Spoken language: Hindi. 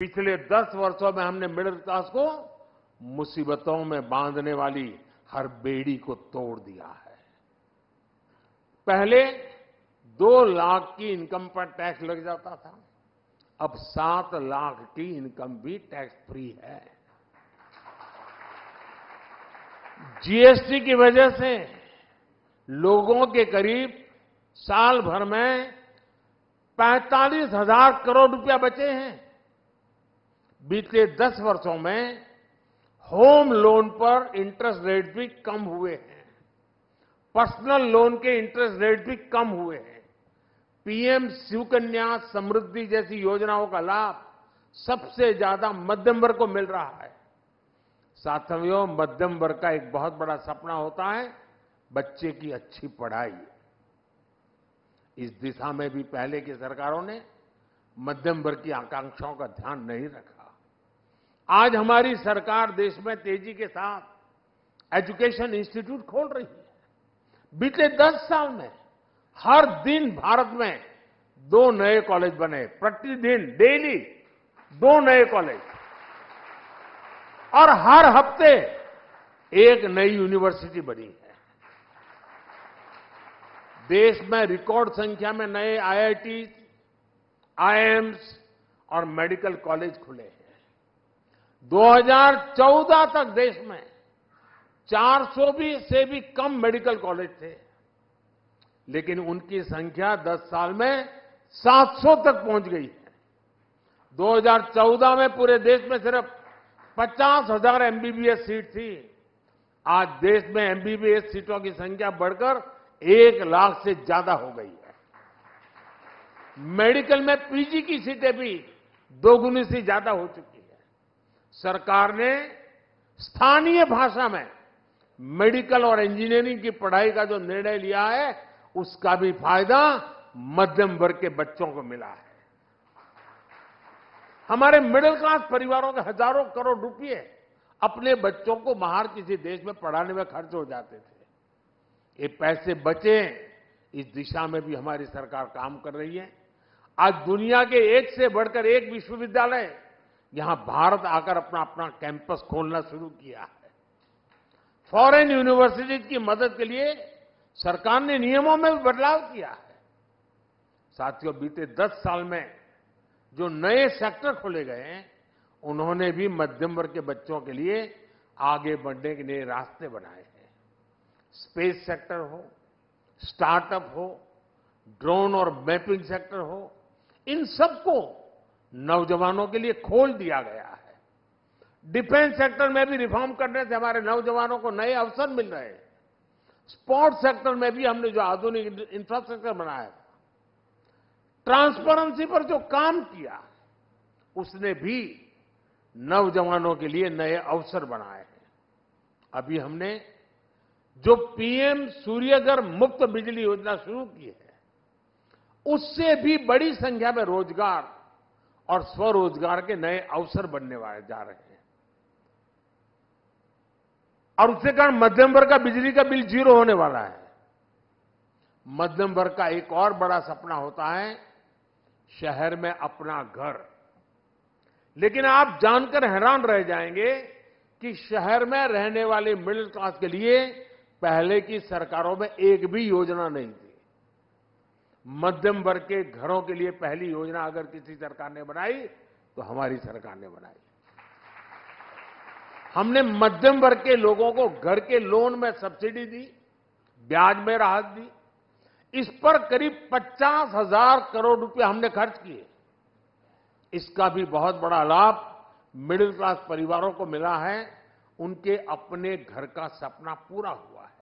पिछले 10 वर्षों में हमने मिडिल क्लास को मुसीबतों में बांधने वाली हर बेड़ी को तोड़ दिया है। पहले 2 लाख की इनकम पर टैक्स लग जाता था, अब 7 लाख की इनकम भी टैक्स फ्री है। जीएसटी की वजह से लोगों के करीब साल भर में 45,000 करोड़ रुपया बचे हैं। बीते 10 वर्षों में होम लोन पर इंटरेस्ट रेट भी कम हुए हैं, पर्सनल लोन के इंटरेस्ट रेट भी कम हुए हैं। पीएम सुकन्या समृद्धि जैसी योजनाओं का लाभ सबसे ज्यादा मध्यम वर्ग को मिल रहा है। साथियों, मध्यम वर्ग का एक बहुत बड़ा सपना होता है बच्चे की अच्छी पढ़ाई। इस दिशा में भी पहले की सरकारों ने मध्यम वर्ग की आकांक्षाओं का ध्यान नहीं रखा। आज हमारी सरकार देश में तेजी के साथ एजुकेशन इंस्टीट्यूट खोल रही है। बीते 10 साल में हर दिन भारत में 2 नए कॉलेज बने, प्रतिदिन डेली 2 नए कॉलेज, और हर हफ्ते 1 नई यूनिवर्सिटी बनी है। देश में रिकॉर्ड संख्या में नए आईआईटी, एम्स और मेडिकल कॉलेज खुले हैं। 2014 तक देश में 400 से भी कम मेडिकल कॉलेज थे, लेकिन उनकी संख्या 10 साल में 700 तक पहुंच गई है। 2014 में पूरे देश में सिर्फ 50,000 एमबीबीएस सीट थी। आज देश में एमबीबीएस सीटों की संख्या बढ़कर 1 लाख से ज्यादा हो गई है। मेडिकल में पीजी की सीटें भी 2 गुनी से ज्यादा हो चुकी है। सरकार ने स्थानीय भाषा में मेडिकल और इंजीनियरिंग की पढ़ाई का जो निर्णय लिया है, उसका भी फायदा मध्यम वर्ग के बच्चों को मिला है। हमारे मिडिल क्लास परिवारों के हजारों करोड़ रुपए अपने बच्चों को बाहर किसी देश में पढ़ाने में खर्च हो जाते थे। ये पैसे बचे, इस दिशा में भी हमारी सरकार काम कर रही है। आज दुनिया के 1 से बढ़कर 1 विश्वविद्यालय यहां भारत आकर अपना कैंपस खोलना शुरू किया है। फॉरेन यूनिवर्सिटीज की मदद के लिए सरकार ने नियमों में भी बदलाव किया है। साथियों, बीते 10 साल में जो नए सेक्टर खोले गए हैं, उन्होंने भी मध्यम वर्ग के बच्चों के लिए आगे बढ़ने के नए रास्ते बनाए हैं। स्पेस सेक्टर हो, स्टार्टअप हो, ड्रोन और मैपिंग सेक्टर हो, इन सबको नौजवानों के लिए खोल दिया गया है। डिफेंस सेक्टर में भी रिफॉर्म करने से हमारे नौजवानों को नए अवसर मिल रहे हैं। स्पोर्ट्स सेक्टर में भी हमने जो आधुनिक इंफ्रास्ट्रक्चर बनाया था, ट्रांसपेरेंसी पर जो काम किया, उसने भी नौजवानों के लिए नए अवसर बनाए हैं। अभी हमने जो पीएम सूर्यघर मुफ्त बिजली योजना शुरू की है, उससे भी बड़ी संख्या में रोजगार और स्वरोजगार के नए अवसर बनने वाले जा रहे हैं, और उसके कारण मध्यम वर्ग का बिजली का बिल 0 होने वाला है। मध्यम वर्ग का एक और बड़ा सपना होता है शहर में अपना घर। लेकिन आप जानकर हैरान रह जाएंगे कि शहर में रहने वाले मिडिल क्लास के लिए पहले की सरकारों में एक भी योजना नहीं थी। मध्यम वर्ग के घरों के लिए पहली योजना अगर किसी सरकार ने बनाई तो हमारी सरकार ने बनाई। हमने मध्यम वर्ग के लोगों को घर के लोन में सब्सिडी दी, ब्याज में राहत दी। इस पर करीब 50,000 करोड़ रुपए हमने खर्च किए। इसका भी बहुत बड़ा लाभ मिडिल क्लास परिवारों को मिला है। उनके अपने घर का सपना पूरा हुआ है।